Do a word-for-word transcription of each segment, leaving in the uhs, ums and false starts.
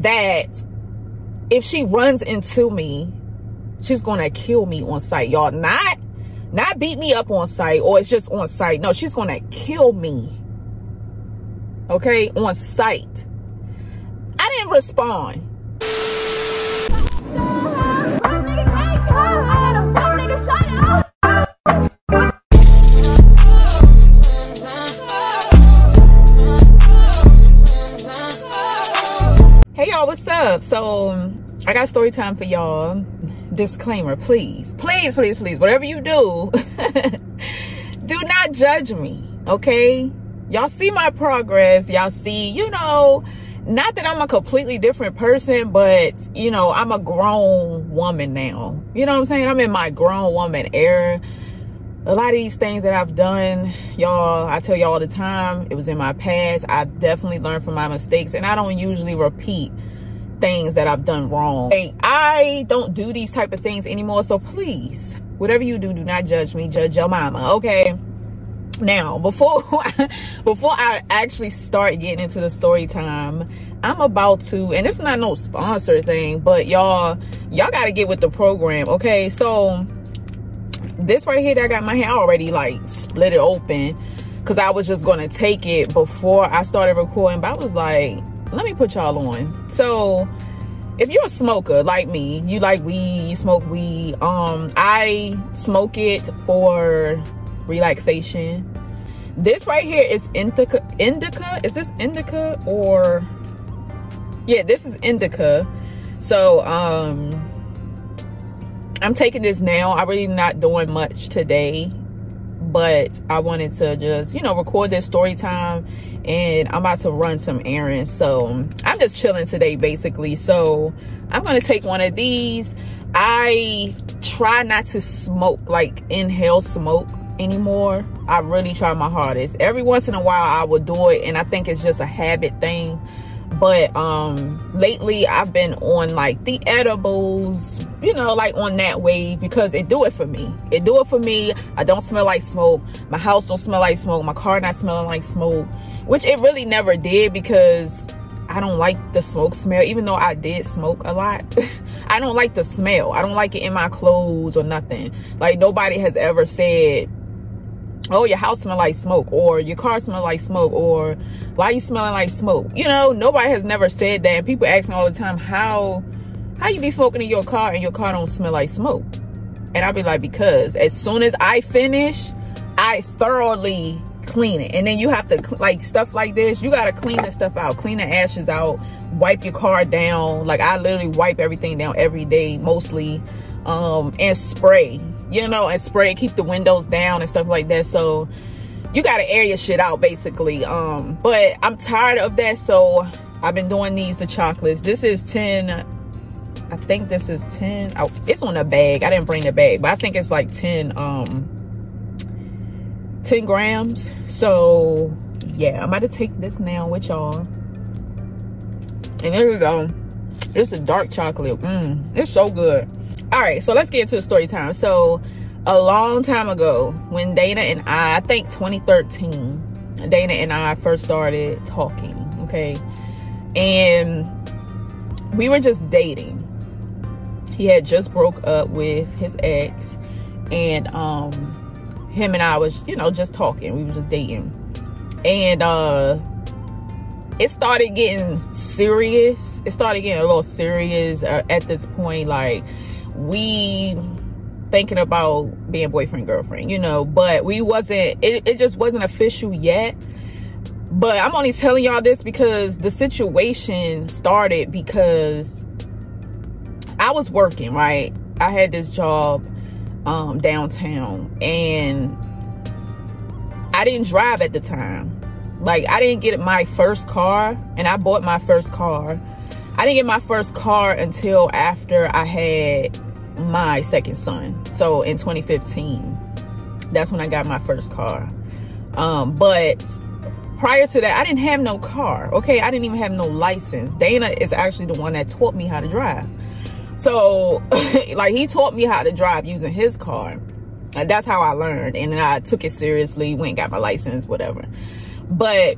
that if she runs into me, she's going to kill me on sight, y'all. Not, not beat me up on sight, or it's just on sight. No, she's going to kill me. Okay? On sight. I didn't respond. Hey y'all, what's up? So I got story time for y'all. Disclaimer, please, please, please, please, whatever you do, do not judge me, okay? Y'all see my progress. Y'all see, you know, not that I'm a completely different person, but, you know, I'm a grown woman now. You know what I'm saying? I'm in my grown woman era. A lot of these things that I've done, y'all, I tell y'all all the time, it was in my past. I've definitely learned from my mistakes, and I don't usually repeat things that I've done wrong. Hey, I don't do these type of things anymore, so please, whatever you do, do not judge me. Judge your mama, okay? Now, before before I actually start getting into the story time, I'm about to, and it's not no sponsor thing, but y'all, y'all gotta get with the program, okay? So this right here that I got in my hand, I already like split it open because I was just gonna take it before I started recording, but I was like, let me put y'all on. So if you're a smoker like me, you like weed, you smoke weed. Um, I smoke it for relaxation. This right here is indica. Indica? Is this indica or? Yeah, this is indica. So um, I'm taking this now. I'm really not doing much today, but I wanted to just, you know, record this story time, and I'm about to run some errands. So I'm just chilling today, basically. So I'm gonna take one of these. I try not to smoke, like inhale smoke anymore. I really try my hardest. Every once in a while I will do it, and I think it's just a habit thing. But um lately I've been on like the edibles, you know, like on that wave, because it do it for me. It do it for me. I don't smell like smoke. My house don't smell like smoke. My car not smelling like smoke, which it really never did, because I don't like the smoke smell, even though I did smoke a lot. I don't like the smell. I don't like it in my clothes or nothing. Like nobody has ever said, oh, your house smell like smoke, or your car smell like smoke, or why you smelling like smoke? You know, nobody has never said that. And people ask me all the time, how how you be smoking in your car and your car don't smell like smoke? And I'll be like, because as soon as I finish, I thoroughly clean it. And then you have to, like, stuff like this, you got to clean the stuff out, clean the ashes out, wipe your car down. Like I literally wipe everything down every day, mostly, um and spray, you know, and spray, keep the windows down and stuff like that. So you gotta air your shit out, basically. Um, but I'm tired of that, so I've been doing these, the chocolates. This is ten, I think this is ten, oh, it's on a bag. I didn't bring the bag, but I think it's like ten, um, ten grams. So yeah, I'm about to take this now with y'all. And there we go. This is dark chocolate. Mmm, it's so good. All right, so let's get into the story time. So a long time ago, when Dana and I, I think twenty thirteen, Dana and I first started talking, okay? And we were just dating. He had just broke up with his ex, and um, him and I was, you know, just talking. We were just dating. And uh, it started getting serious. It started getting a little serious uh, at this point, like, we thinking about being boyfriend girlfriend, you know, but we wasn't, it, it just wasn't official yet. But I'm only telling y'all this because the situation started because I was working, right? I had this job um downtown, and I didn't drive at the time. Like I didn't get my first car, and I bought my first car. I didn't get my first car until after I had my second son. So in twenty fifteen, that's when I got my first car. Um, but prior to that, I didn't have no car. Okay, I didn't even have no license. Dana is actually the one that taught me how to drive. So like he taught me how to drive using his car. And that's how I learned. And then I took it seriously, went and got my license, whatever. But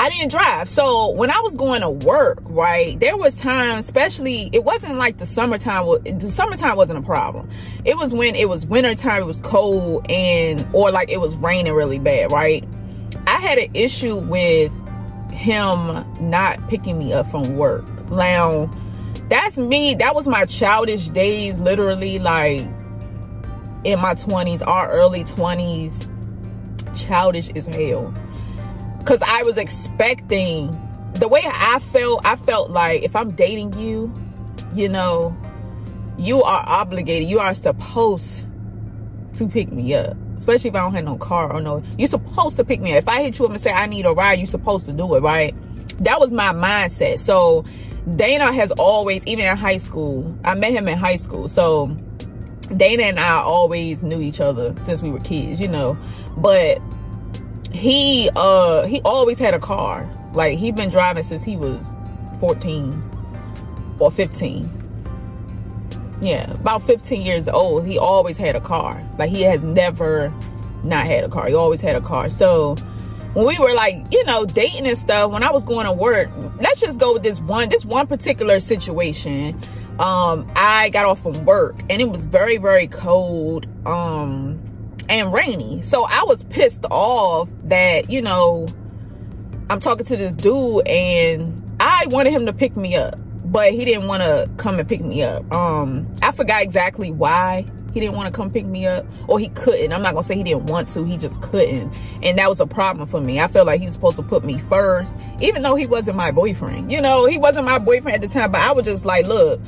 I didn't drive. So when I was going to work, right, there was times, especially, it wasn't like the summertime. The summertime wasn't a problem. It was when it was wintertime, it was cold, and or like it was raining really bad, right? I had an issue with him not picking me up from work. Now, that's me. That was my childish days, literally, like in my twenties, our early twenties. Childish as hell. Because I was expecting, the way I felt, I felt like if I'm dating you, you know, you are obligated. You are supposed to pick me up. Especially if I don't have no car or no, you're supposed to pick me up. If I hit you up and say I need a ride, you're supposed to do it, right? That was my mindset. So Dana has always, even in high school, I met him in high school. So Dana and I always knew each other since we were kids, you know. But he uh he always had a car. Like, he'd been driving since he was fourteen or fifteen. Yeah, about fifteen years old. He always had a car. Like, he has never not had a car. He always had a car. So when we were, like, you know, dating and stuff, when I was going to work, let's just go with this one this one particular situation. um I got off from work and it was very very cold um and rainy, so I was pissed off that, you know, I'm talking to this dude and I wanted him to pick me up, but he didn't want to come and pick me up. um I forgot exactly why he didn't want to come pick me up, or he couldn't. I'm not gonna say he didn't want to, he just couldn't. And that was a problem for me. I felt like he was supposed to put me first, even though he wasn't my boyfriend. You know, he wasn't my boyfriend at the time, but I was just like, look,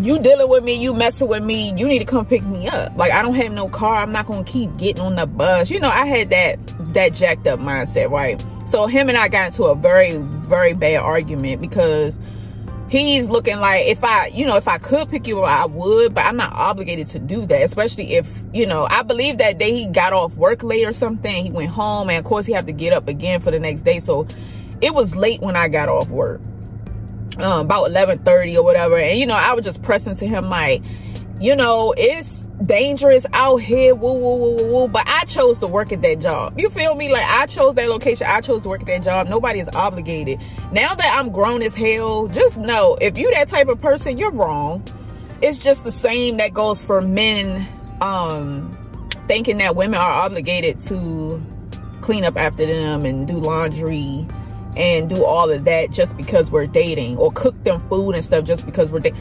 you dealing with me, you messing with me, you need to come pick me up. Like, I don't have no car, I'm not gonna keep getting on the bus. You know, I had that that jacked up mindset, right? So him and I got into a very very bad argument because he's looking like, if I, you know, if I could pick you up, I would, but I'm not obligated to do that, especially if, you know, I believe that day he got off work late or something. He went home, and of course he had to get up again for the next day. So it was late when I got off work, um, about eleven thirty or whatever. And, you know, I was just pressing to him like, you know, it's dangerous out here, woo, woo, woo, woo, woo. But I chose to work at that job. You feel me? Like, I chose that location. I chose to work at that job. Nobody is obligated. Now that I'm grown as hell, just know, if you that type of person, you're wrong. It's just the same that goes for men um, thinking that women are obligated to clean up after them and do laundry and do all of that just because we're dating, or cook them food and stuff just because we're dating.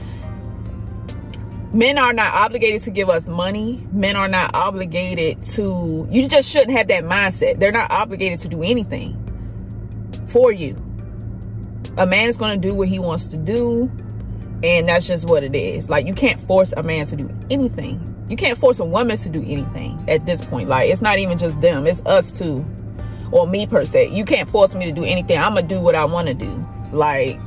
Men are not obligated to give us money. Men are not obligated to, you just shouldn't have that mindset. They're not obligated to do anything for you. A man is going to do what he wants to do, and that's just what it is. Like, you can't force a man to do anything. You can't force a woman to do anything at this point. Like, it's not even just them, it's us too, or me per se. You can't force me to do anything. I'm going to do what I want to do. Like,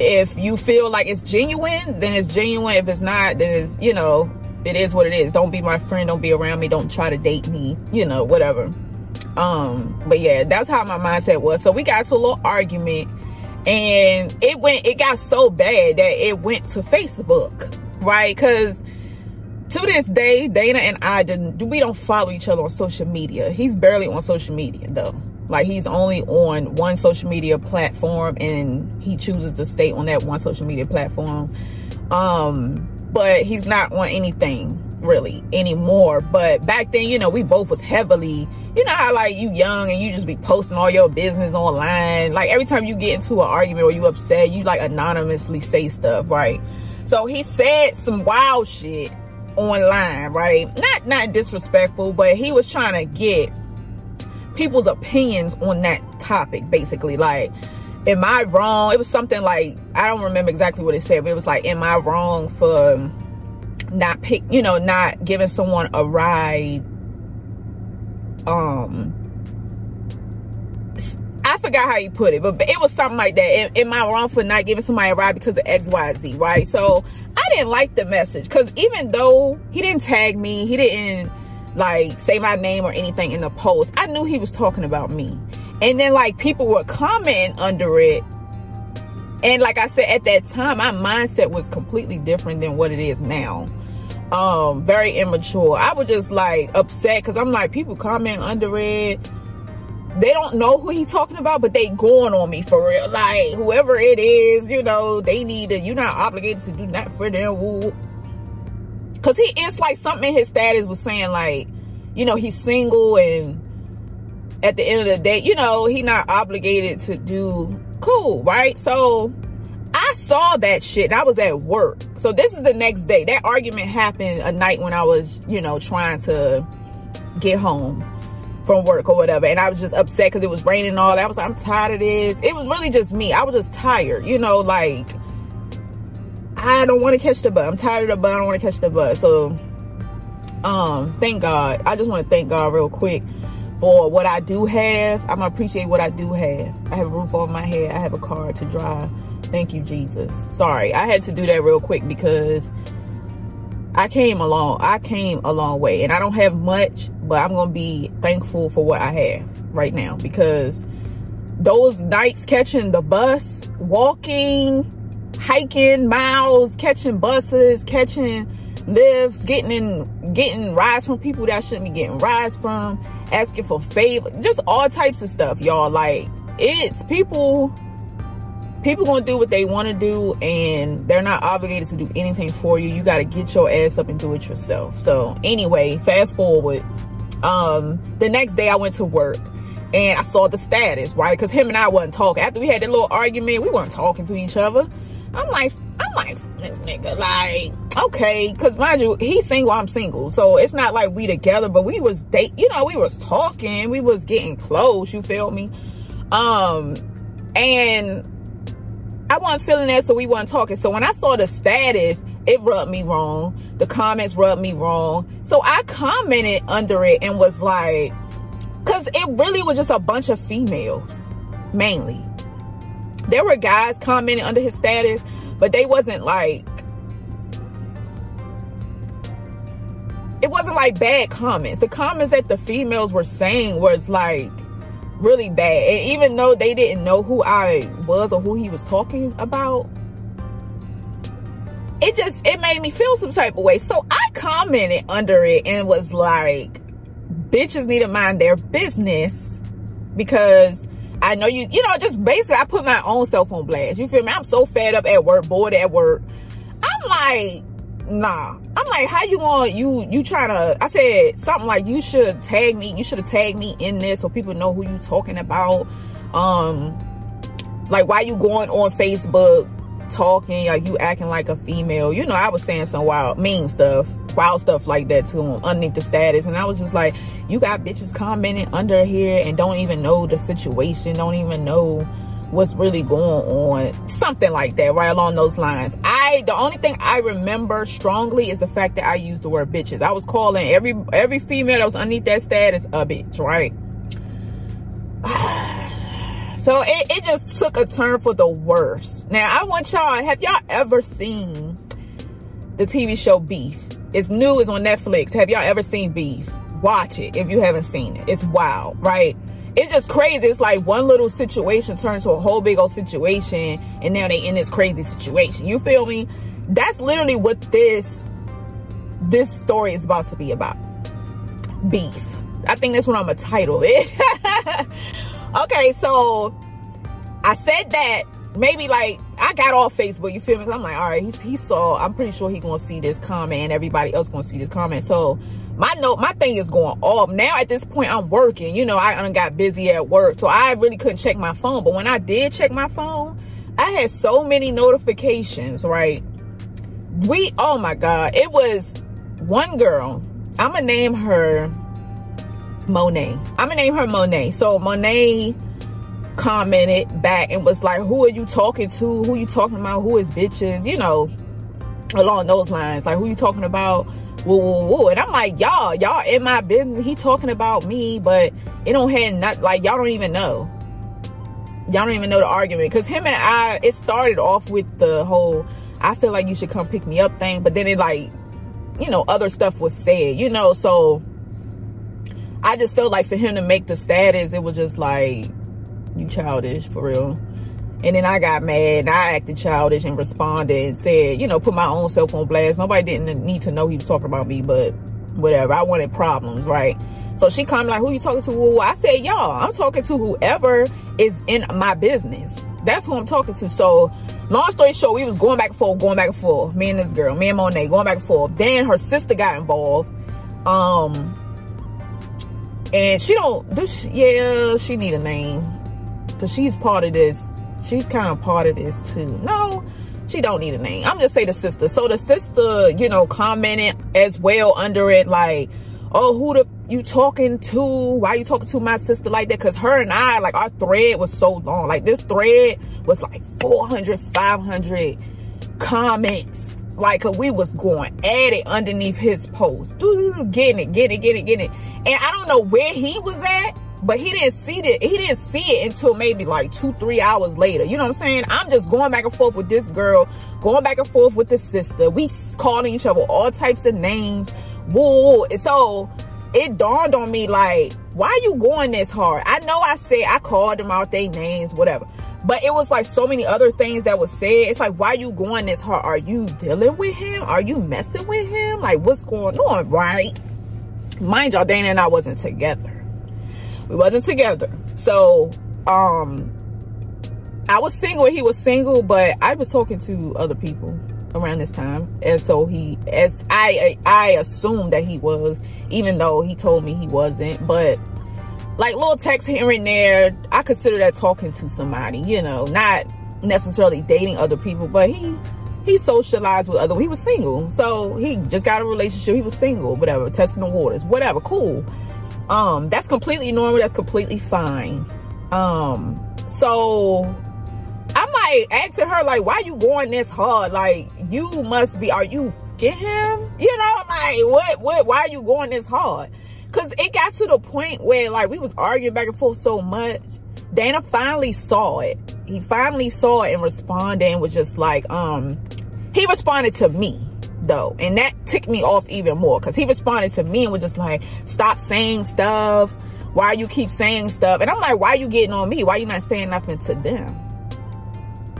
if you feel like it's genuine, then it's genuine. If it's not, then it's, you know, it is what it is. Don't be my friend, don't be around me, don't try to date me, you know, whatever. Um but yeah, that's how my mindset was. So we got to a little argument, and it went it got so bad that it went to Facebook, right? Because to this day, Dana and I didn't we don't follow each other on social media. He's barely on social media though. Like, he's only on one social media platform, and he chooses to stay on that one social media platform. Um, but he's not on anything really anymore. But back then, you know, we both was heavily, you know how, like, you young and you just be posting all your business online. Like, every time you get into an argument or you upset, you like anonymously say stuff, right? So he said some wild shit online, right? Not, not disrespectful, but he was trying to get people's opinions on that topic, basically. Like, am I wrong? It was something like, I don't remember exactly what it said, but it was like, am I wrong for not pick you know not giving someone a ride? um I forgot how you put it, but it was something like that. Am, am I wrong for not giving somebody a ride because of X Y Z, right? So I didn't like the message, because even though he didn't tag me, he didn't like say my name or anything in the post, I knew he was talking about me. And then, like, people were commenting under it, and like I said, at that time my mindset was completely different than what it is now. Um very immature. I was just like upset because I'm like, people comment under it, they don't know who he's talking about, but they going on me for real. Like, whoever it is, you know, they need to, you're not obligated to do that for them. Woo. Cause he, it's like something in his status was saying, like, you know, he's single and at the end of the day, you know, he not obligated to do, cool, right? So I saw that shit and I was at work. So this is the next day. That argument happened a night when I was, you know, trying to get home from work or whatever. And I was just upset because it was raining and all that. I was like, I'm tired of this. It was really just me. I was just tired, you know, like, I don't want to catch the bus. I'm tired of the bus. I don't want to catch the bus. So, um, thank God. I just want to thank God real quick for what I do have. I'm gonna appreciate what I do have. I have a roof over my head. I have a car to drive. Thank you, Jesus. Sorry, I had to do that real quick because I came along. I came a long way, and I don't have much, but I'm gonna be thankful for what I have right now, because those nights catching the bus, walking, hiking miles, catching buses, catching lifts, getting in, getting rides from people that I shouldn't be getting rides from, asking for favors, just all types of stuff, y'all. Like, it's people, people gonna do what they want to do, and they're not obligated to do anything for you. You got to get your ass up and do it yourself. So anyway, fast forward, um the next day I went to work and I saw the status, right? Because him and I wasn't talking after we had that little argument. We weren't talking to each other. I'm like, I'm like, this nigga, like, okay, because mind you, he's single, I'm single, so it's not like we together, but we was date, you know, we was talking, we was getting close, you feel me? Um, and I wasn't feeling that, so we wasn't talking. So when I saw the status, it rubbed me wrong. The comments rubbed me wrong. So I commented under it and was like, because it really was just a bunch of females, mainly. There were guys commenting under his status, but they wasn't like, it wasn't like bad comments. The comments that the females were saying was like really bad. And even though they didn't know who I was or who he was talking about, it just, it made me feel some type of way. So I commented under it and was like, bitches need to mind their business, because I know you, you know, just basically I put my own self on blast. You feel me? I'm so fed up at work, bored at work. I'm like, nah. I'm like, how you going, you, you trying to, I said something like, you should tag me. You should have tagged me in this so people know who you talking about. Um, like, why you going on Facebook talking, like you acting like a female? You know, I was saying some wild, mean stuff, wild stuff like that to him underneath the status. And I was just like, you got bitches commenting under here and don't even know the situation, don't even know what's really going on, something like that, right along those lines. I the only thing I remember strongly is the fact that I used the word bitches. I was calling every every female that was underneath that status a bitch, right? So it, it just took a turn for the worse. Now I want y'all, have y'all ever seen the T V show Beef? It's new, it's on Netflix. Have y'all ever seen Beef? Watch it if you haven't seen it. It's wild, right? It's just crazy. It's like one little situation turns to a whole big old situation, and now they in this crazy situation. You feel me? That's literally what this, this story is about to be about. Beef. I think that's what I'm gonna title it. Okay, so I said that. Maybe like I got off Facebook, you feel me? Cause I'm like, all right, he, he saw, I'm pretty sure he gonna see this comment and everybody else gonna see this comment. So my note, my thing is going off. Now at this point I'm working, you know, I done got busy at work, so I really couldn't check my phone. But when I did check my phone, I had so many notifications, right? We, oh my God, it was one girl. I'm gonna name her Monet. I'm gonna name her Monet. So Monet commented back and was like, who are you talking to? Who you talking about? Who is bitches? You know, along those lines. Like, who you talking about? Woo, woo, woo. And I'm like, y'all, y'all in my business. He talking about me, but it don't have nothing. Like, y'all don't even know. Y'all don't even know the argument. Because him and I, it started off with the whole, I feel like you should come pick me up thing. But then it like, you know, other stuff was said, you know. So I just felt like for him to make the status, it was just like, you childish for real. And then I got mad and I acted childish and responded and said, you know, put my own self on blast. Nobody didn't need to know he was talking about me, but whatever. I wanted problems, right? So she come like, who you talking to? Well, I said, y'all, I'm talking to whoever is in my business. That's who I'm talking to. So long story short, we was going back and forth, going back and forth. Me and this girl, me and Monet, going back and forth. Then her sister got involved. Um, and she don't do, she, yeah, she need a name. Cause she's part of this. She's kind of part of this too. No, she don't need a name. I'm just say the sister. So the sister, you know, commented as well under it, like, oh, who the you talking to? Why you talking to my sister like that? Because her and I, like, our thread was so long. Like, this thread was like four hundred, five hundred comments. Like, we was going at it underneath his post. Getting it, getting it, getting it, getting it. And I don't know where he was at, but he didn't see it. He didn't see it until maybe like two, three hours later. You know what I'm saying? I'm just going back and forth with this girl, going back and forth with this sister. We calling each other all types of names. Woo. And so it dawned on me, like, why are you going this hard? I know I said I called them out their names, whatever, but it was like so many other things that was said. It's like, why are you going this hard? Are you dealing with him? Are you messing with him? Like, what's going on, right? Mind y'all, Dana and I wasn't together. We wasn't together. So, um, I was single, he was single, but I was talking to other people around this time, and so he, as I I assumed that he was, even though he told me he wasn't, but like little texts here and there, I consider that talking to somebody, you know, not necessarily dating other people, but he he socialized with other, he was single, so he just got a relationship, he was single, whatever, testing the waters, whatever, cool. Um, that's completely normal, that's completely fine. Um, so I'm like asking her, like, why you going this hard? Like, you must be, are you get him? You know, like, what, what, why are you going this hard? Cause it got to the point where, like, we was arguing back and forth so much. Dana finally saw it. He finally saw it and responded and was just like, um, he responded to me though. And that ticked me off even more. Cause he responded to me and was just like, stop saying stuff. Why you keep saying stuff? And I'm like, why you getting on me? Why you not saying nothing to them?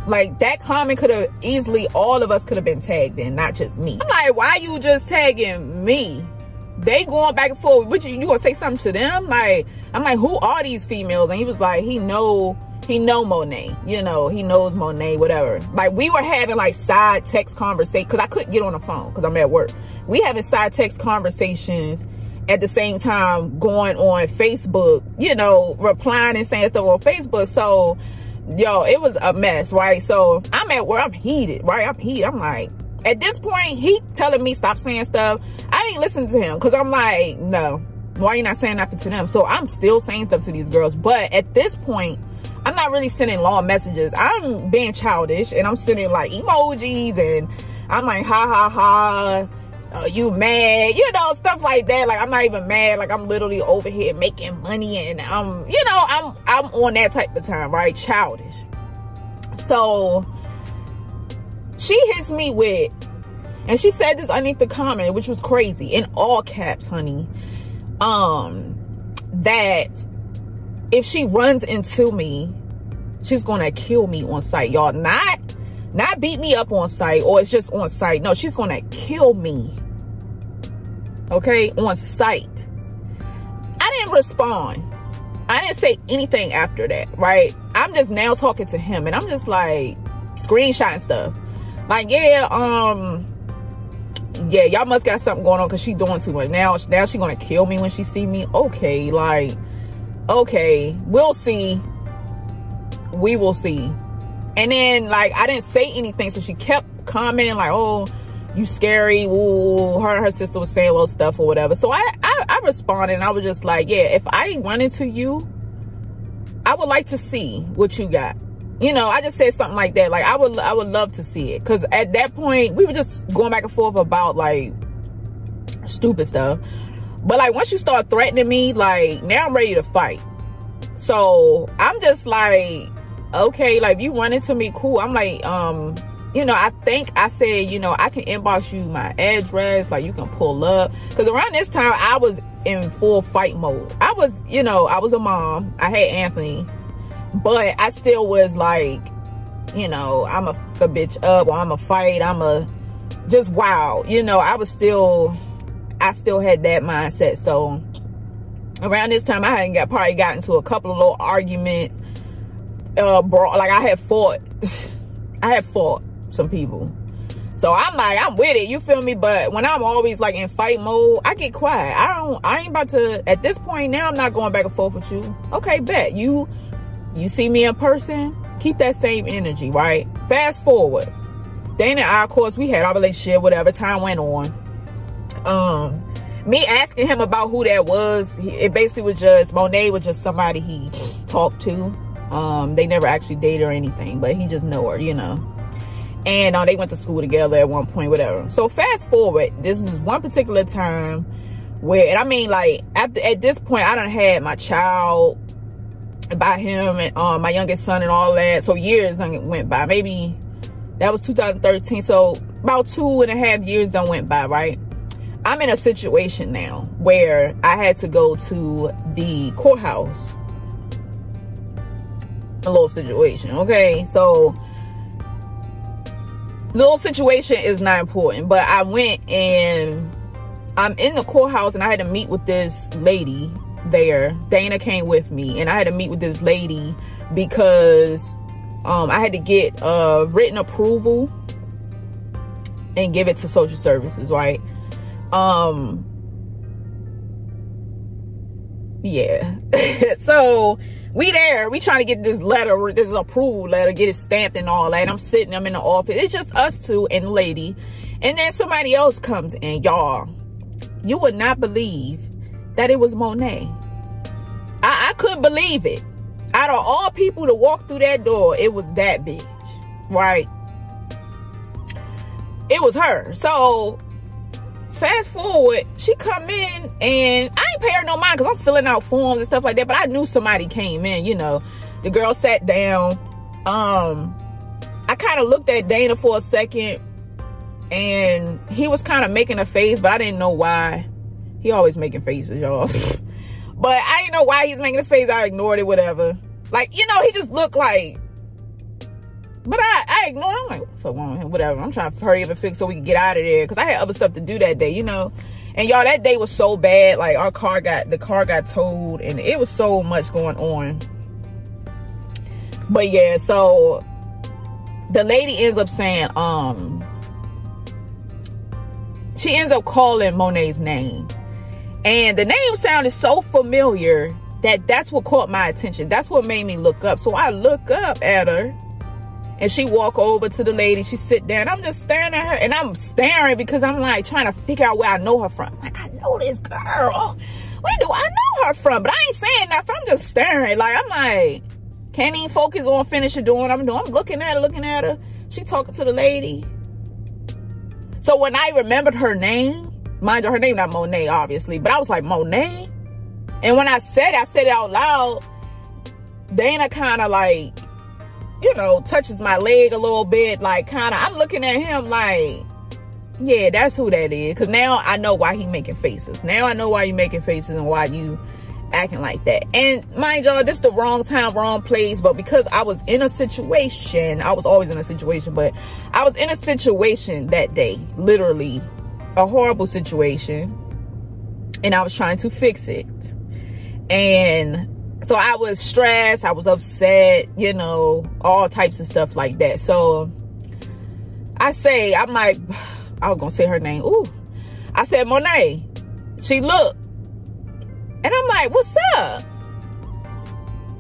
Like, that comment could have easily, all of us could have been tagged in, not just me. I'm like, why you just tagging me? They going back and forth. What, you, you gonna say something to them? Like, I'm like, who are these females? And he was like, he know, he know Monet. You know, he knows Monet, whatever. Like, we were having, like, side text conversations, because I couldn't get on the phone, because I'm at work. We having side text conversations at the same time going on Facebook, you know, replying and saying stuff on Facebook. So, yo, it was a mess, right? So I'm at work, I'm heated, right? I'm heated. I'm like, at this point, he telling me stop saying stuff. I didn't listen to him, because I'm like, no, why you not saying nothing to them? So I'm still saying stuff to these girls. But at this point, I'm not really sending long messages. I'm being childish, and I'm sending like emojis, and I'm like, ha ha ha, uh, you mad, you know, stuff like that. Like, I'm not even mad. Like, I'm literally over here making money, and I'm, you know, I'm, I'm on that type of time, right? Childish. So she hits me with, and she said this underneath the comment, which was crazy, in all caps, honey, um, that if she runs into me, she's gonna kill me on sight, y'all. Not, not beat me up on sight, or it's just on sight. No, she's gonna kill me. Okay, on sight. I didn't respond. I didn't say anything after that, right? I'm just now talking to him, and I'm just like screenshotting stuff. Like, yeah, um, yeah, y'all must got something going on, because she doing too much. Now, now she gonna kill me when she see me. Okay, like, okay, we'll see. We will see. And then, like, I didn't say anything, so she kept commenting, like, oh, you scary. Ooh, her and her sister was saying little stuff or whatever. So I, I, I responded, and I was just like, yeah, if I run into you, I would like to see what you got. You know, I just said something like that. Like, I would, I would love to see it. Because at that point, we were just going back and forth about, like, stupid stuff. But, like, once you start threatening me, like, now I'm ready to fight. So I'm just like, okay, like, you run into me, cool. I'm like, um, you know, I think I said, you know, I can inbox you my address, like, you can pull up. Because around this time, I was in full fight mode. I was, you know, I was a mom. I had Anthony. But I still was like, you know, I'm a fuck a bitch up, or I'm a fight, I'm a, just wow. You know, I was still, I still had that mindset. So around this time, I had got probably gotten to a couple of little arguments. Uh, bro, like I had fought, I had fought some people. So I'm like, I'm with it, you feel me? But when I'm always like in fight mode, I get quiet. I don't, I ain't about to, at this point now, I'm not going back and forth with you. Okay, bet. You, you see me in person, keep that same energy, right? Fast forward. Dana and I, of course, we had our relationship, whatever, time went on. Um, me asking him about who that was, it basically was just, Monet was just somebody he talked to. Um, they never actually dated or anything, but he just know her, you know. And uh, they went to school together at one point, whatever. So fast forward, this is one particular time where, and I mean, like, after, at this point, I done had my child by him and uh, my youngest son and all that. So years done went by. Maybe that was two thousand thirteen. So about two and a half years done went by, right? I'm in a situation now where I had to go to the courthouse. A little situation, okay? So... little situation is not important, but I went and I'm in the courthouse and I had to meet with this lady there. Dana came with me and I had to meet with this lady because um, I had to get uh, written approval and give it to social services, right? Um, yeah. So... we there, we trying to get this letter, this approval letter, get it stamped and all that. I'm sitting, I'm in the office. It's just us two and the lady. And then somebody else comes in, y'all. You would not believe that it was Monet. I, I couldn't believe it. Out of all people to walk through that door, it was that bitch, right? It was her. So, fast forward, she come in and I ain't pay her no mind because I'm filling out forms and stuff like that, but I knew somebody came in, you know. The girl sat down. Um, I kind of looked at Dana for a second and he was kind of making a face, but I didn't know why. He always making faces, y'all. But I didn't know why he's making a face. I ignored it, whatever. Like, you know, he just looked like... but I, I ignored him. I'm like, what the fuck wrong with him? Whatever. I'm trying to hurry up and fix so we can get out of there. Because I had other stuff to do that day, you know. And y'all, that day was so bad. Like, our car got, the car got towed. And it was so much going on. But yeah, so the lady ends up saying, um, she ends up calling Monet's name. And the name sounded so familiar that that's what caught my attention. That's what made me look up. So I look up at her. And she walk over to the lady. She sit down. I'm just staring at her. And I'm staring because I'm like trying to figure out where I know her from. I'm like, I know this girl. Where do I know her from? But I ain't saying nothing. I'm just staring. Like, I'm like, can't even focus on finishing doing what I'm doing. I'm looking at her, looking at her. She talking to the lady. So when I remembered her name, mind you, her name not Monet, obviously. But I was like, Monet? And when I said it, I said it out loud. Dana kind of like... you know, touches my leg a little bit, like, kind of, I'm looking at him like, yeah, that's who that is, because now I know why he making faces, now I know why you making faces and why you acting like that. And mind y'all, this is the wrong time, wrong place, but because I was in a situation, I was always in a situation, but I was in a situation that day, literally, a horrible situation, and I was trying to fix it, and so I was stressed, I was upset, you know, all types of stuff like that. So I say, I'm like, I was gonna say her name. Ooh. I said, Monet. She looked. And I'm like, what's up?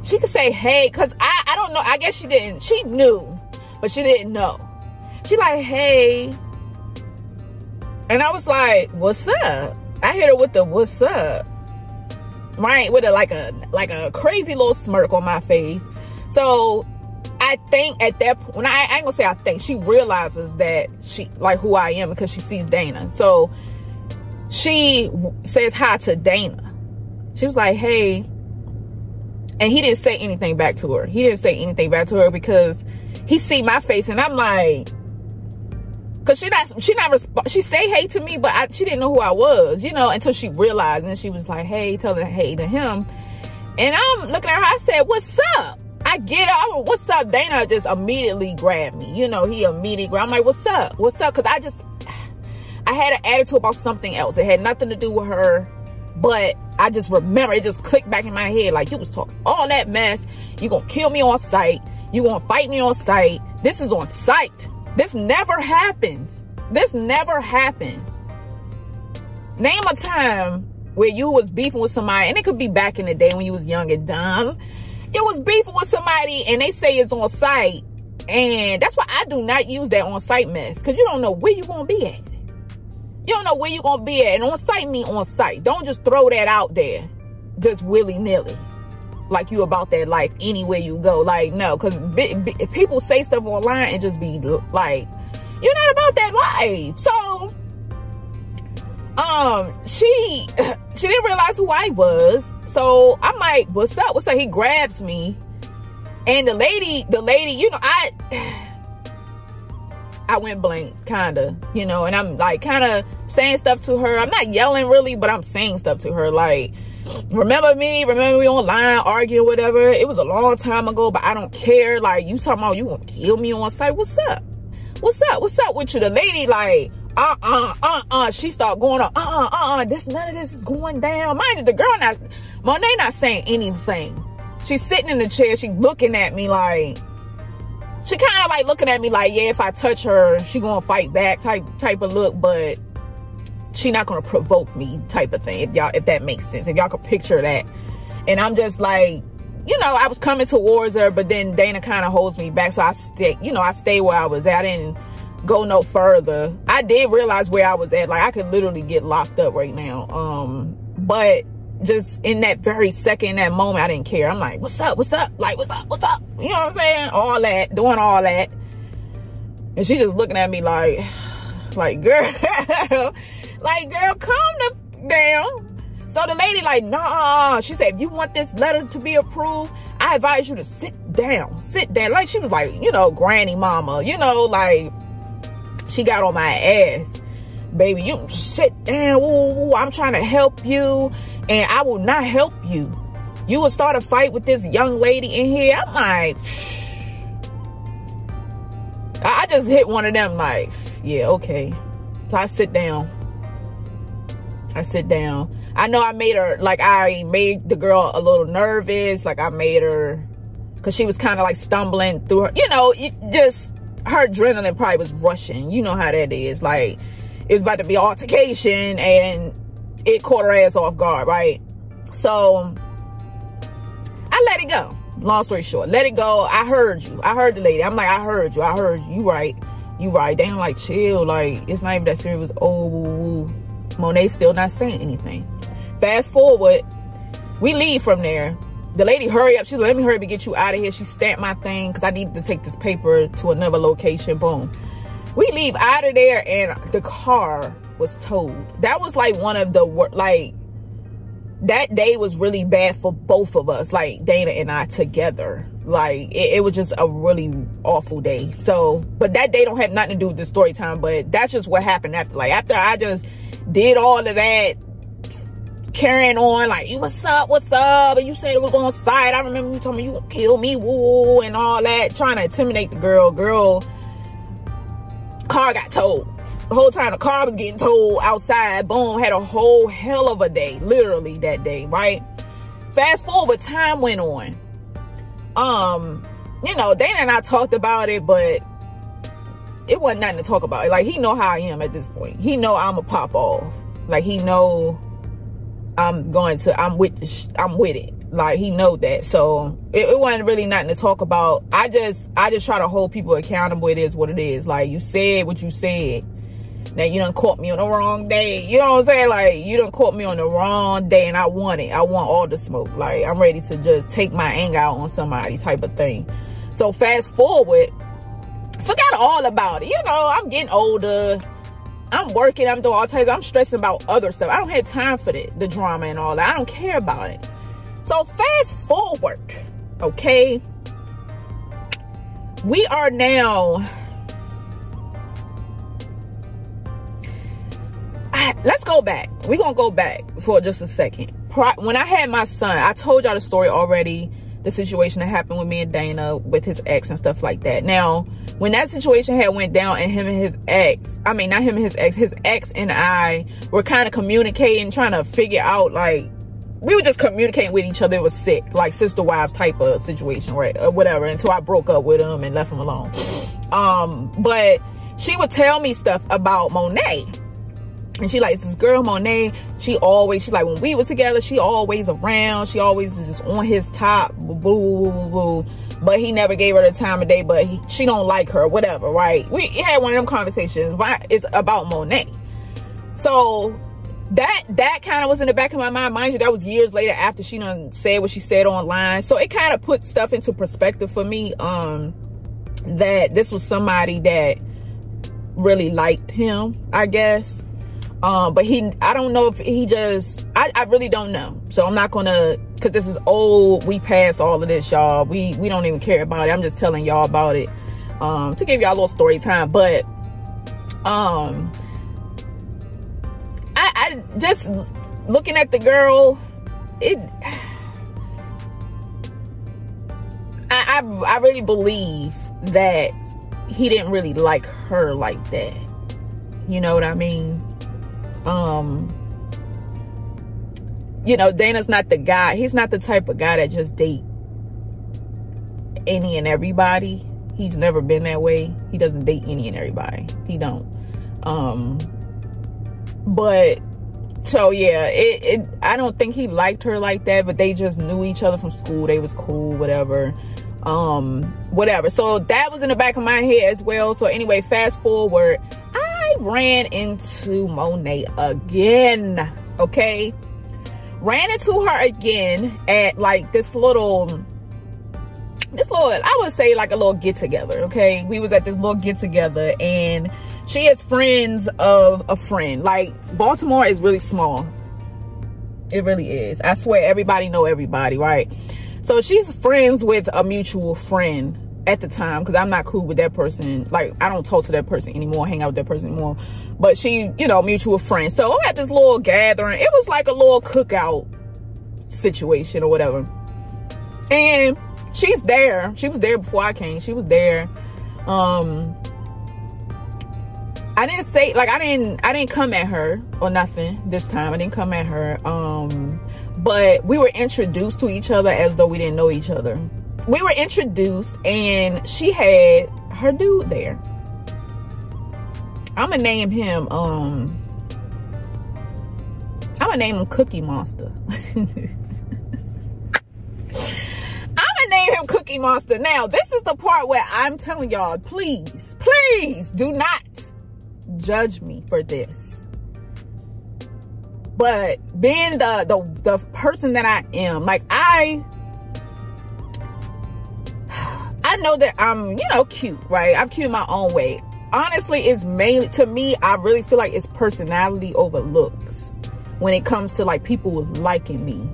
She could say, hey, cause I, I don't know. I guess she didn't. She knew, but she didn't know. She like, hey. And I was like, what's up? I hit her with the what's up. Right, with a like a like a crazy little smirk on my face. So I think at that point, I, I ain't gonna say I think, she realizes that she like who I am because she sees Dana. So she says hi to Dana. She was like, hey, and he didn't say anything back to her. He didn't say anything back to her because he see my face and I'm like, cause she not she not she say hey to me, but I, she didn't know who I was, you know, until she realized, and she was like, hey, telling hey to him, and I'm looking at her. I said, what's up? I get up. What's up? Dana just immediately grabbed me, you know. He immediately grabbed. I'm like, what's up? What's up? Cause I just I had an attitude about something else. It had nothing to do with her, but I just remember, it just clicked back in my head, like, you was talking all that mess, you gonna kill me on sight, you gonna fight me on sight, this is on sight, this never happens, this never happens. Name a time where you was beefing with somebody, and it could be back in the day when you was young and dumb, you was beefing with somebody and they say it's on sight, and that's why I do not use that on sight mess, because you don't know where you gonna be at. You don't know where you're going to be at. And on sight mean on sight. Don't just throw that out there just willy-nilly, like you about that life anywhere you go. Like, no, because people say stuff online and just be like, you're not about that life. So, um, she, she didn't realize who I was. So, I'm like, what's up? What's up? He grabs me. And the lady, the lady, you know, I... I went blank, kind of, you know, and I'm like kind of saying stuff to her. I'm not yelling really, but I'm saying stuff to her like, remember me, remember we online arguing, whatever. It was a long time ago, but I don't care. Like, you talking about you gonna kill me on sight. What's up? What's up? What's up with you? The lady like, uh-uh, uh-uh. She started going on, uh-uh, uh-uh. This, none of this is going down. Mind you, the girl not, Monet not saying anything. She's sitting in the chair. She's looking at me like, she kind of like looking at me like, yeah, if I touch her, she gonna fight back type type of look, but she not gonna provoke me type of thing. If y'all, if that makes sense, if y'all could picture that. And I'm just like, you know, I was coming towards her, but then Dana kind of holds me back, so I stay, you know, I stay where I was at. I didn't go no further. I did realize where I was at. Like, I could literally get locked up right now. Um, but just in that very second, that moment, I didn't care. I'm like, what's up? What's up? Like, what's up? What's up? You know what I'm saying? All that, doing all that. And she just looking at me like, like, girl, like, girl, calm the f down. So the lady like, nah, she said, if you want this letter to be approved, I advise you to sit down, sit down. Like, she was like, you know, granny mama, you know, like, she got on my ass. Baby, you sit down. Ooh, I'm trying to help you, and I will not help you. You will start a fight with this young lady in here. I'm like, psh. I just hit one of them like, yeah, okay. So I sit down. I sit down. I know I made her, like, I made the girl a little nervous. Like, I made her, because she was kind of like stumbling through her. You know, it just, her adrenaline probably was rushing. You know how that is. Like, it's about to be altercation, and it caught her ass off guard, right? So I let it go. Long story short, let it go. I heard you. I heard the lady. I'm like, I heard you. I heard you. You right. You right. Damn, like, chill. Like, it's not even that serious. Oh, Monet still not saying anything. Fast forward, we leave from there. The lady hurry up. She's like, let me hurry up and get you out of here. She stamped my thing because I needed to take this paper to another location. Boom. We leave out of there, and the car was towed. That was like one of the worst, like, that day was really bad for both of us, like Dana and I together. Like, it, it was just a really awful day. So, but that day don't have nothing to do with the story time, but that's just what happened after. Like, after I just did all of that, carrying on, like, you what's up, what's up, and you said it was on sight. I remember you told me you gonna kill me, woo, and all that, trying to intimidate the girl, girl. Car got towed. The whole time the car was getting towed outside. Boom, had a whole hell of a day, literally, that day, right? Fast forward, time went on. Um, you know, Dana and I talked about it, but it wasn't nothing to talk about. Like, he know how I am at this point. He know I'm a pop off. Like, he know I'm going to, I'm with, the sh I'm with it. Like, he know that. So it, it wasn't really nothing to talk about. I just, I just try to hold people accountable. It is what it is. Like, you said what you said. Now, you done caught me on the wrong day. You know what I'm saying? Like, you done caught me on the wrong day, and I want it. I want all the smoke. Like, I'm ready to just take my anger out on somebody type of thing. So fast forward, forgot all about it. You know, I'm getting older. I'm working. I'm doing all types. I'm stressing about other stuff. I don't have time for that, the drama and all that. I don't care about it. So fast forward, okay, we are now, I, let's go back. We're going to go back for just a second. Pro, when I had my son, I told y'all the story already, the situation that happened with me and Dana with his ex and stuff like that. Now, when that situation had went down and him and his ex, I mean, not him and his ex, his ex and I were kind of communicating, trying to figure out, like, we were just communicating with each other. It was sick, like sister wives type of situation, right? Or whatever, until I broke up with him and left him alone. Um, but she would tell me stuff about Monet. And she like, this girl Monet, she always, she's like, when we was together, she always around. She always just on his top, boo, boo, boo, boo. But he never gave her the time of day, but he, she don't like her, whatever, right? We had one of them conversations, but it's about Monet. So that that kind of was in the back of my mind. Mind you, that was years later after she done said what she said online. So it kind of put stuff into perspective for me, um, that this was somebody that really liked him, I guess. Um, but he, I don't know if he just, I, I really don't know. So I'm not gonna, cause this is old. We passed all of this, y'all. We, we don't even care about it. I'm just telling y'all about it, um, to give y'all a little story time. But, um, I, I just looking at the girl, it, I, I, I really believe that he didn't really like her like that. You know what I mean? Um, you know, Dana's not the guy. He's not the type of guy that just date any and everybody. He's never been that way. He doesn't date any and everybody. He don't. Um, but so yeah, it, it, I don't think he liked her like that, but they just knew each other from school. They was cool, whatever. Um, whatever. So that was in the back of my head as well. So anyway, fast forward, ran into Monet again. Okay, ran into her again at like this little this little I would say like a little get together. Okay, we was at this little get together, and she is friends of a friend. Like, Baltimore is really small. It really is. I swear everybody know everybody, right? So she's friends with a mutual friend at the time, because I'm not cool with that person. Like, I don't talk to that person anymore, hang out with that person anymore. But she, you know, mutual friend. So I'm at this little gathering. It was like a little cookout situation or whatever. And she's there. She was there before I came. She was there. Um, I didn't say, like, I didn't, I didn't come at her or nothing this time. I didn't come at her. Um, but we were introduced to each other as though we didn't know each other. We were introduced, and she had her dude there. I'm gonna name him, um, I'm gonna name him Cookie Monster. I'm gonna name him Cookie Monster. Now, this is the part where I'm telling y'all, please, please do not judge me for this. But being the, the, the person that I am, like, I... I know that I'm, you know, cute, right? I'm cute in my own way. Honestly, it's mainly, to me, I really feel like it's personality over looks when it comes to, like, people liking me.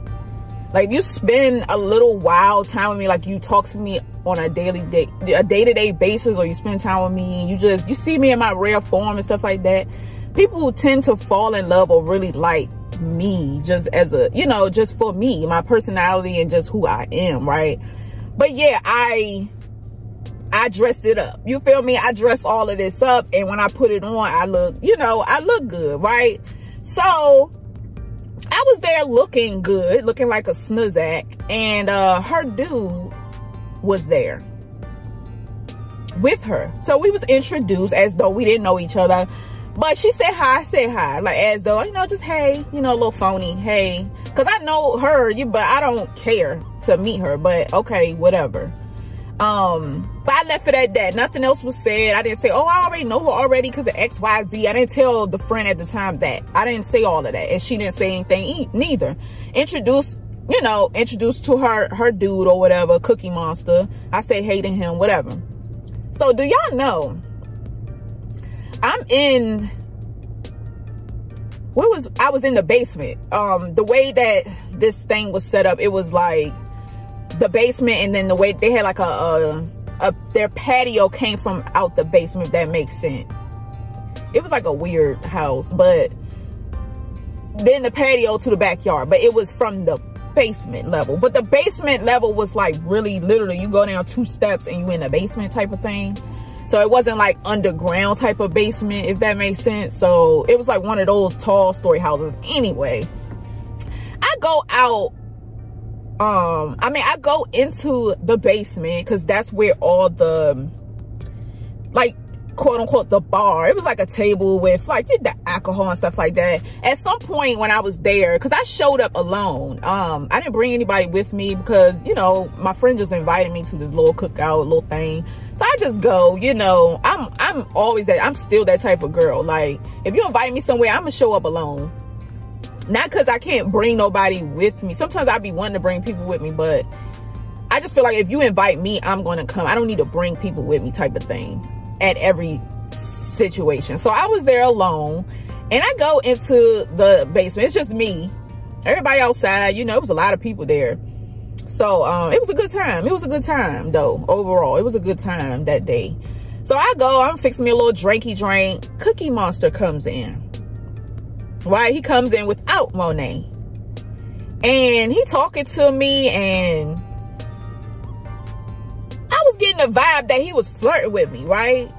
Like, if you spend a little while time with me, like, you talk to me on a daily day, a day-to-day basis, or you spend time with me, and you just, you see me in my rare form and stuff like that, people tend to fall in love or really like me just as a, you know, just for me, my personality and just who I am, right? But, yeah, I... I dressed it up. You feel me? I dress all of this up, and when I put it on, I look, you know, I look good, right? So I was there looking good, looking like a snuzzack, and uh, her dude was there with her. So we was introduced as though we didn't know each other, but she said hi, I said hi, like as though, you know, just hey, you know, a little phony, hey, because I know her, you, but I don't care to meet her, but okay, whatever. Um, but I left it at that. Nothing else was said. I didn't say, oh, I already know her already because of X, Y, Z. I didn't tell the friend at the time that. I didn't say all of that. And she didn't say anything e neither. Introduced, you know, introduced to her, her dude or whatever, Cookie Monster. I say hey to him, whatever. So do y'all know, I'm in, what was, I was in the basement. Um, the way that this thing was set up, it was like, the basement, and then the way they had like a, a, a their patio came from out the basement, if that makes sense. It was like a weird house, but then the patio to the backyard, but it was from the basement level. But the basement level was like really literally you go down two steps and you in the basement type of thing. So it wasn't like underground type of basement, if that makes sense. So it was like one of those tall story houses. Anyway, I go out, um, I mean, I go into the basement because that's where all the, like, quote unquote, the bar. It was like a table with like the alcohol and stuff like that. At some point when I was there, because I showed up alone. Um, I didn't bring anybody with me because, you know, my friend just invited me to this little cookout, little thing. So I just go, you know, I'm I'm always that, I'm still that type of girl. Like, if you invite me somewhere, I'm gonna show up alone. Not because I can't bring nobody with me. Sometimes I be wanting to bring people with me, but I just feel like if you invite me, I'm gonna come. I don't need to bring people with me type of thing at every situation. So I was there alone, and I go into the basement. It's just me, everybody outside, you know, it was a lot of people there. So um, it was a good time. It was a good time though, overall. It was a good time that day. So I go, I'm fixing me a little drinky drink. Cookie Monster comes in, right? He comes in without Monet, and he talking to me, and I was getting the vibe that he was flirting with me, right?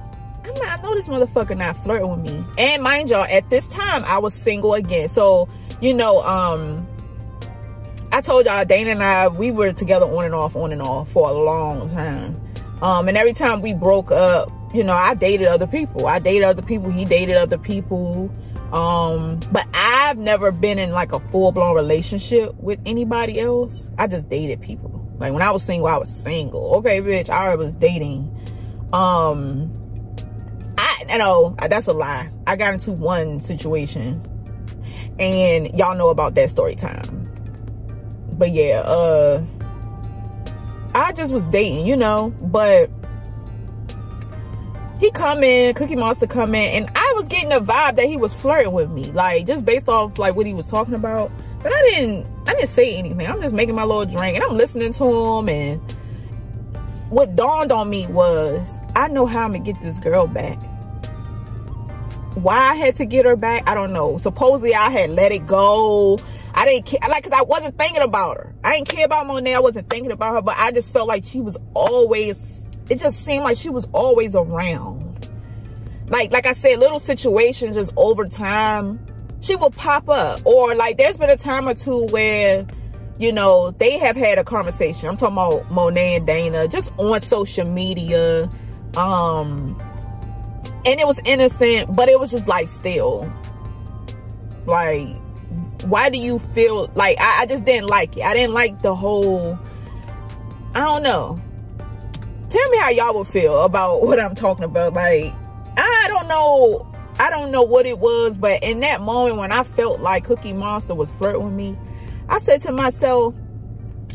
I'm like, I know this motherfucker not flirting with me. And mind y'all, at this time, I was single again. So, you know, um, I told y'all, Dana and I, we were together on and off, on and off for a long time. Um, and every time we broke up, you know, I dated other people. I dated other people. He dated other people. Um, but I've never been in like a full-blown relationship with anybody else. I just dated people. Like, when I was single, I was single. Okay, bitch, I was dating. Um, I, you know, that's a lie. I got into one situation, and y'all know about that story time. But yeah, uh, I just was dating, you know. But he come in, Cookie Monster come in, and I was getting a vibe that he was flirting with me. Like, just based off, like, what he was talking about. But I didn't, I didn't say anything. I'm just making my little drink, and I'm listening to him. And what dawned on me was, I know how I'm gonna get this girl back. Why I had to get her back, I don't know. Supposedly I had let it go. I didn't care, like, cause I wasn't thinking about her. I didn't care about Monet, I wasn't thinking about her, but I just felt like she was always, it just seemed like she was always around. Like, like I said, little situations just over time, she will pop up. Or like, there's been a time or two where, you know, they have had a conversation. I'm talking about Monet and Dana, just on social media. Um, and it was innocent, but it was just like, still, like, why do you feel like, I, I just didn't like it. I didn't like the whole, I don't know. Tell me how y'all would feel about what I'm talking about. Like, I don't know. I don't know what it was, but in that moment when I felt like Cookie Monster was flirting with me, I said to myself,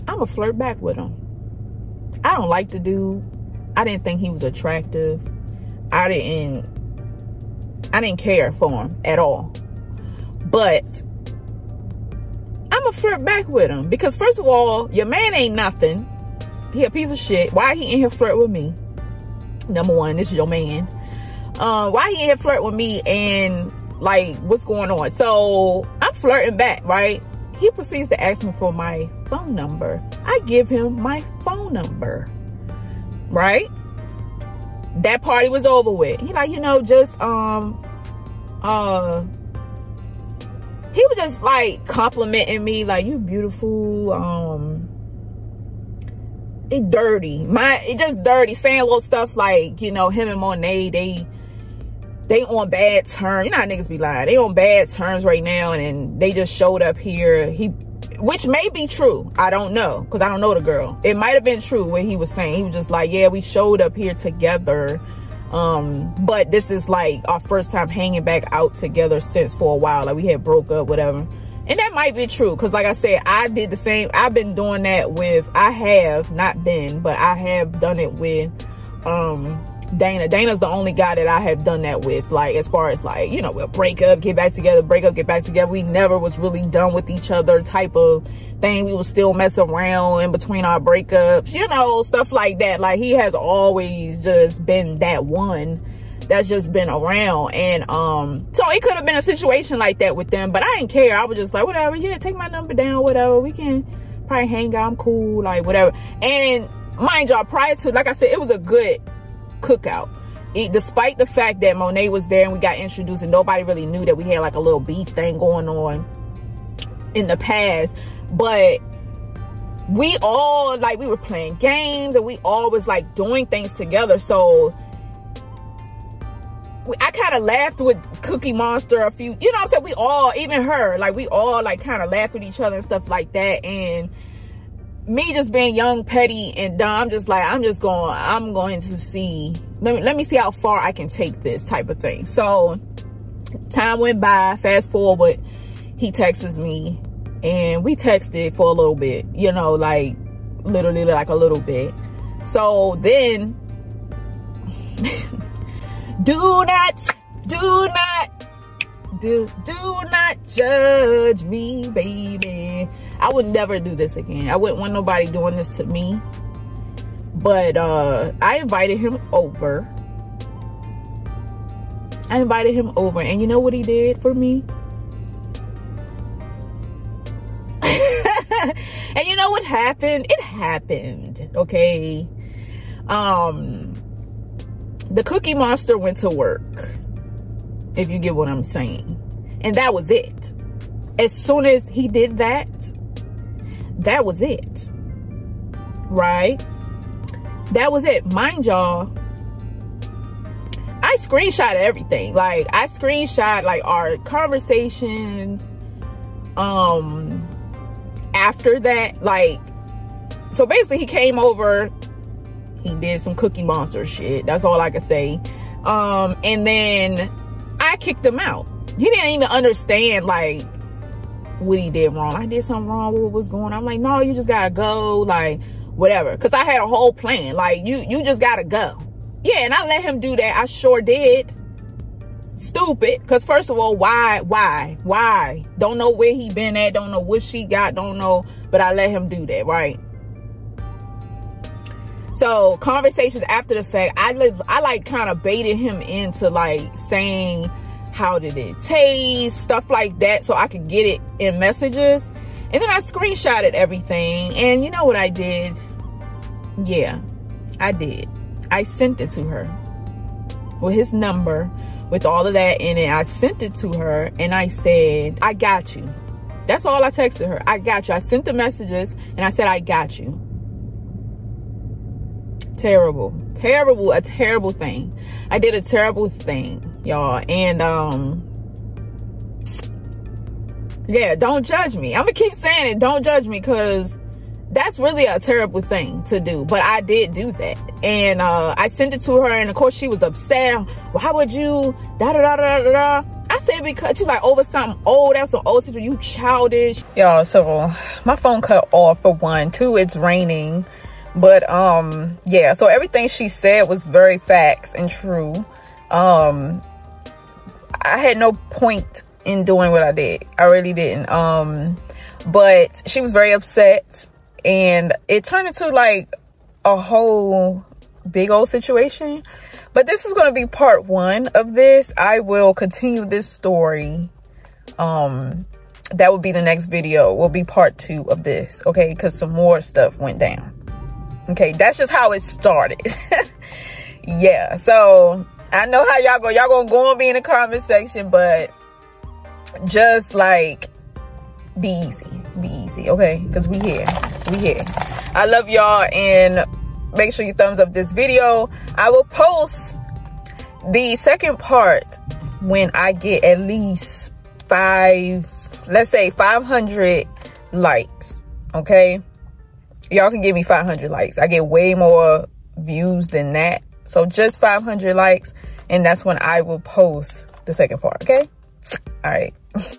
I'm gonna flirt back with him. I don't like the dude. I didn't think he was attractive. I didn't, I didn't care for him at all. But I'm gonna flirt back with him because, first of all, your man ain't nothing. He a piece of shit. Why he in here flirting with me? Number one, this is your man. Uh, why he in here flirting with me, and like, what's going on? So I'm flirting back, right? He proceeds to ask me for my phone number. I give him my phone number, right? That party was over with. He like, you know, just um uh he was just like complimenting me, like, you beautiful, um it dirty, my it just dirty, saying little stuff like, you know, him and Monet, they They on bad terms. You know how niggas be lying. They on bad terms right now, and, and they just showed up here. He, which may be true. I don't know, because I don't know the girl. It might have been true what he was saying. He was just like, yeah, we showed up here together. Um, but this is like our first time hanging back out together since for a while. Like, we had broke up, whatever. And that might be true, because like I said, I did the same. I've been doing that with, I have, not been, but I have done it with, um... Dana. Dana's the only guy that I have done that with, like, as far as like, you know, we'll break up, get back together, break up, get back together. We never was really done with each other type of thing. We would still mess around in between our breakups, you know, stuff like that. Like, he has always just been that one that's just been around. And um so it could have been a situation like that with them, but I didn't care. I was just like, whatever, yeah, take my number down, whatever, we can probably hang out, I'm cool, like, whatever. And mind y'all, prior to, like I said, it was a good cookout. It, despite the fact that Monet was there and we got introduced and nobody really knew that we had like a little beef thing going on in the past, But we all, like, we were playing games and we all was like doing things together. So I kind of laughed with Cookie Monster a few, you know what I'm saying? We all, even her, like we all like kind of laughed with each other and stuff like that. And me just being young, petty, and dumb, I'm just like, I'm just going, I'm going to see, let me, let me see how far I can take this type of thing. So time went by, fast forward, he texts me and we texted for a little bit, you know, like literally like a little bit. So then, do not, do not, do, do not judge me, baby. I would never do this again. I wouldn't want nobody doing this to me. But uh, I invited him over. I invited him over. And you know what he did for me? And you know what happened? It happened, okay? Um... The Cookie Monster went to work, if you get what I'm saying. And that was it. As soon as he did that, that was it, right? That was it. Mind y'all, I screenshot everything. Like, I screenshot, like, our conversations um, after that. Like, so basically he came over. He did some Cookie Monster shit. That's all I could say. Um, and then I kicked him out. He didn't even understand, like, what he did wrong. I did something wrong. What was going on? I'm like, no, you just gotta go. Like, whatever. Because I had a whole plan. Like, you, you just gotta go. Yeah, and I let him do that. I sure did. Stupid. Because, first of all, why? Why? Why? Don't know where he been at. Don't know what she got. Don't know. But I let him do that, right? So conversations after the fact, I live, I like kind of baited him into like saying, how did it taste? Stuff like that. So I could get it in messages. And then I screenshotted everything. And you know what I did? Yeah, I did. I sent it to her with his number, with all of that in it. I sent it to her and I said, I got you. That's all I texted her. I got you. I sent the messages and I said, I got you. Terrible, terrible, a terrible thing. I did a terrible thing, y'all. And, um, yeah, don't judge me. I'm gonna keep saying it. Don't judge me, because that's really a terrible thing to do. But I did do that. And uh, I sent it to her. And, of course, she was upset. Why would you? Da da da da da da. I said, because she's like, over something old. That's some old situation. You childish. Y'all, so my phone cut off for one. Two, it's raining. But, um, yeah, so everything she said was very facts and true. Um, I had no point in doing what I did. I really didn't. Um, but she was very upset. And it turned into, like, a whole big old situation. But this is going to be part one of this. I will continue this story. Um, that would be the next video. Will be part two of this, okay? Because some more stuff went down. Okay, that's just how it started. Yeah, so I know how y'all go. Y'all gonna go and be in the comment section, but just like be easy, be easy, okay? Because we here, we here. I love y'all, and make sure you thumbs up this video. I will post the second part when I get at least five, let's say five hundred likes, okay? Y'all can give me five hundred likes. I get way more views than that. So just five hundred likes. And that's when I will post the second part. Okay. All right.